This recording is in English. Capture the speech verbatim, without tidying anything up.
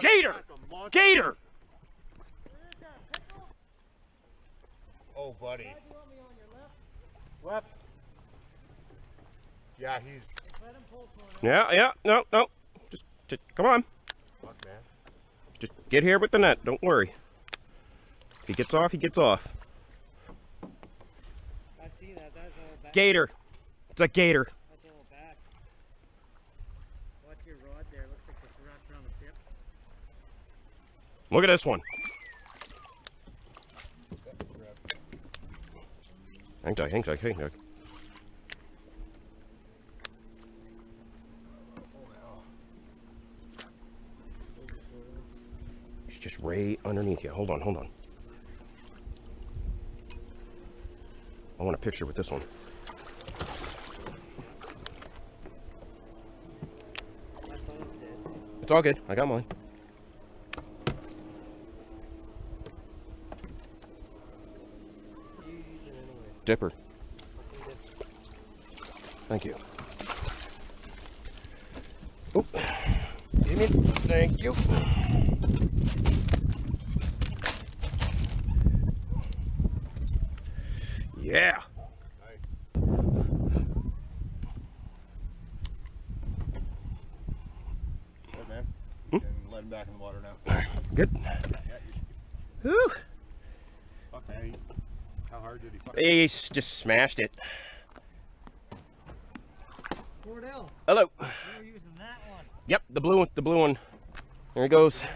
Gator! Gator! Oh, buddy. Left. Yeah, he's. Yeah, yeah, no, no. Just, just come on. Fuck, man. Just get here with the net. Don't worry. If he gets off, he gets off. I see that. That's a little back. Gator. It's a gator. That's a little back. Watch your rod there. Looks like it's wrapped around the tip. Look at this one. Hang tight, hang tight, hang tight. It's just right underneath you. Hold on, hold on. I want a picture with this one. It's all good. I got mine. Dipper. Thank you. Oop. Give me. Thank you. Yeah. Nice. Good, man. Hmm? You can let him back in the water now. All right. Good. Whew. Okay. How hard did he fuck? He just smashed it. Cordell. Hello. You were using that one. Yep, the blue one. The blue one. There he goes.